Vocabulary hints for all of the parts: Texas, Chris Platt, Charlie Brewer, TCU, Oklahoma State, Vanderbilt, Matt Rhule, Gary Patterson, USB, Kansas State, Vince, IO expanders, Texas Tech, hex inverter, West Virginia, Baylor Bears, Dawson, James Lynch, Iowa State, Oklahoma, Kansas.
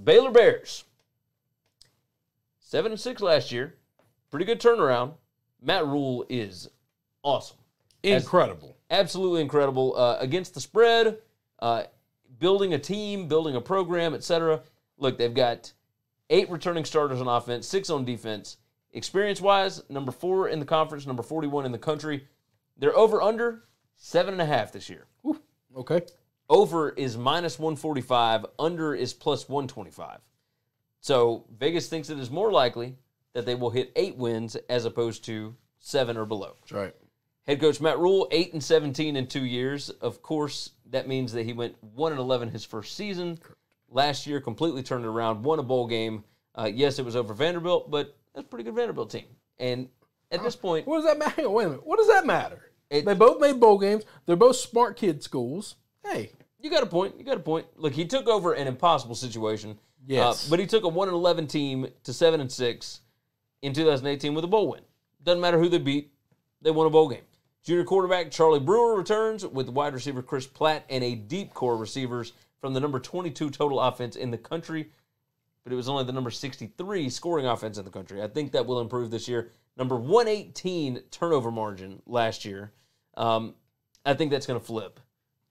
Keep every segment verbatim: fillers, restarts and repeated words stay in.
the Baylor Bears, seven and six last year. Pretty good turnaround. Matt Rhule is awesome. Incredible. As, absolutely incredible. Uh, against the spread, uh, building a team, building a program, et cetera. Look, they've got eight returning starters on offense, six on defense. Experience-wise, number four in the conference, number forty-one in the country. They're over-under seven and a half this year. Whew. Okay. Over is minus one forty-five. Under is plus one twenty-five. So Vegas thinks it is more likely that they will hit eight wins as opposed to seven or below. That's right. Head coach Matt Rhule, eight and seventeen in two years. Of course, that means that he went one and eleven his first season. Correct. Last year, completely turned it around, won a bowl game. Uh, yes, it was over Vanderbilt, but that's a pretty good Vanderbilt team. And at this point... What does that matter? Wait a minute. What does that matter? It, they both made bowl games. They're both smart kid schools. Hey. You got a point. You got a point. Look, he took over an impossible situation. Yes. Uh, but he took a one and eleven team to seven and six in two thousand eighteen with a bowl win. Doesn't matter who they beat. They won a bowl game. Junior quarterback Charlie Brewer returns with wide receiver Chris Platt and a deep core of receivers from the number twenty-two total offense in the country. But it was only the number sixty-three scoring offense in the country. I think that will improve this year. Number one eighteen turnover margin last year. Um, I think that's going to flip.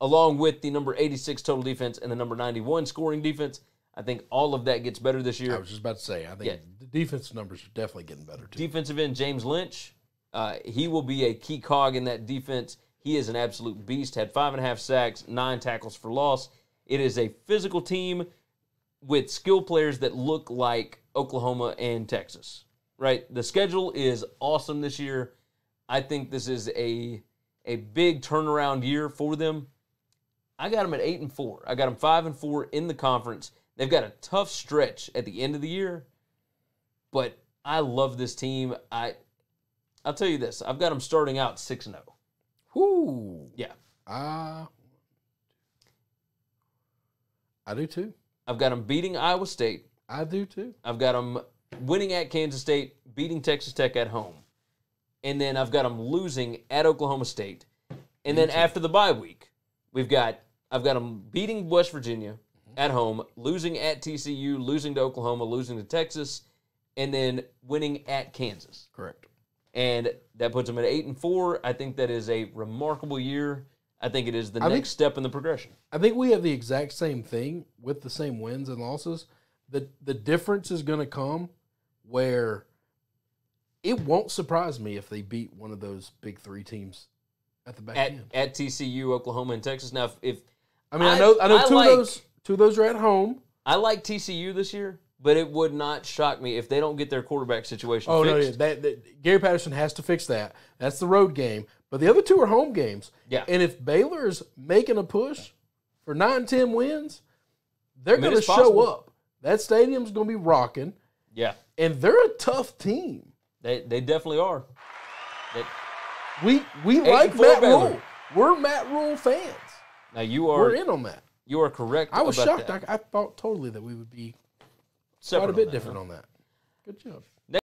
Along with the number eighty-six total defense and the number ninety-one scoring defense, I think all of that gets better this year. I was just about to say, I think yeah. the defense numbers are definitely getting better, too. Defensive end James Lynch, uh, he will be a key cog in that defense. He is an absolute beast. Had five and a half sacks, nine tackles for loss. It is a physical team with skill players that look like Oklahoma and Texas, right? The schedule is awesome this year. I think this is a a big turnaround year for them. I got them at eight and four. I got them five and four in the conference. They've got a tough stretch at the end of the year, but I love this team. I I'll tell you this: I've got them starting out six and zero. Whoo! Yeah. Ah. Uh... I do, too. I've got them beating Iowa State. I do, too. I've got them winning at Kansas State, beating Texas Tech at home. And then I've got them losing at Oklahoma State. And then after the bye week, we've got, I've got them beating West Virginia at home, losing at T C U, losing to Oklahoma, losing to Texas, and then winning at Kansas. Correct. And that puts them at eight and four. I think that is a remarkable year. I think it is the I next think, step in the progression. I think we have the exact same thing with the same wins and losses. The, the difference is going to come where it won't surprise me if they beat one of those big three teams at the back at, end. At T C U, Oklahoma, and Texas. Now, if, if I mean, I, I know, I know I two, like, of those, two of those are at home. I like T C U this year, but it would not shock me if they don't get their quarterback situation oh, fixed. Oh, no, yeah. That, that, Gary Patterson has to fix that. That's the road game. But the other two are home games. Yeah. And if Baylor's making a push for nine, ten wins, they're I mean, going to show possible. up. That stadium's going to be rocking. Yeah. And they're a tough team. They they definitely are. They, we we like Matt Rhule. We're Matt Rhule fans. Now you are. We're in on that. You are correct. I was about shocked. That. I, I thought totally that we would be Separate quite a bit on that, different huh? on that. Good job.